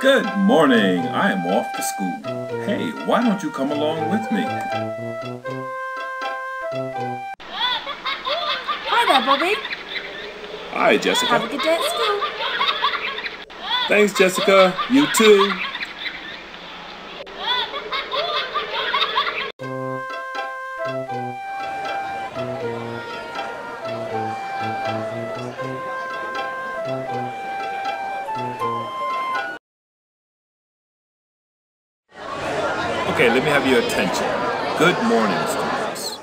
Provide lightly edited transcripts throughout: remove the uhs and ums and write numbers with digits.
Good morning, I am off to school. Hey, why don't you come along with me? Hi there, Bobby. Hi, Jessica. Have a good day at school. Thanks, Jessica. You too. Okay, let me have your attention. Good morning, students.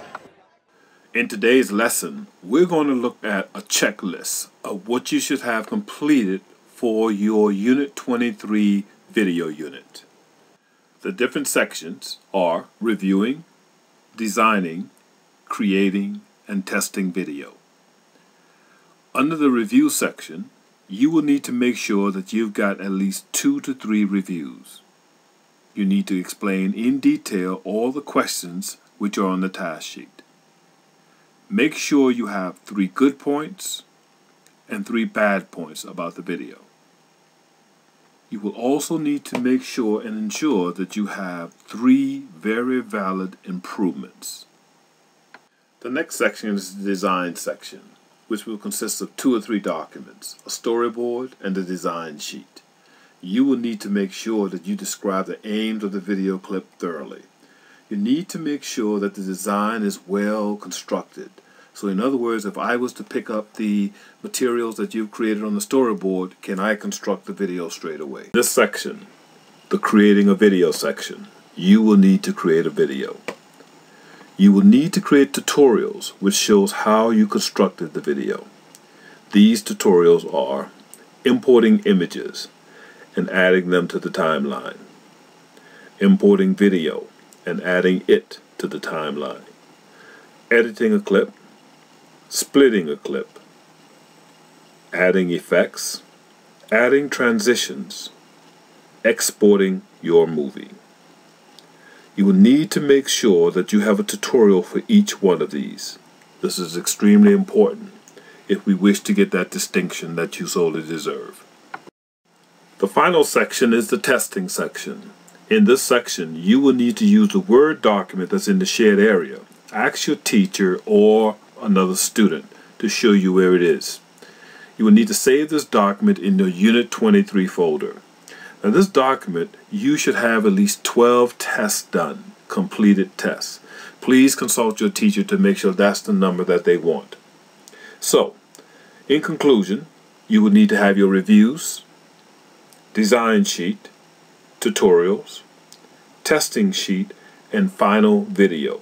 In today's lesson, we're going to look at a checklist of what you should have completed for your Unit 23 video unit. The different sections are reviewing, designing, creating, and testing video. Under the review section, you will need to make sure that you've got at least 2 to 3 reviews. You need to explain in detail all the questions which are on the task sheet. Make sure you have 3 good points and 3 bad points about the video. You will also need to make sure and ensure that you have 3 very valid improvements. The next section is the design section, which will consist of 2 or 3 documents, a storyboard and a design sheet. You will need to make sure that you describe the aims of the video clip thoroughly. You need to make sure that the design is well constructed. So in other words, if I was to pick up the materials that you've created on the storyboard, can I construct the video straight away? This section, the creating a video section, you will need to create a video. You will need to create tutorials which shows how you constructed the video. These tutorials are importing images and adding them to the timeline, importing video and adding it to the timeline, editing a clip, splitting a clip, adding effects, adding transitions, exporting your movie. You will need to make sure that you have a tutorial for each one of these. This is extremely important if we wish to get that distinction that you solely deserve. The final section is the testing section. In this section, you will need to use the Word document that's in the shared area. Ask your teacher or another student to show you where it is. You will need to save this document in your Unit 23 folder. Now this document, you should have at least 12 tests done, completed tests. Please consult your teacher to make sure that's the number that they want. So, in conclusion, you will need to have your reviews, design sheet, tutorials, testing sheet, and final video.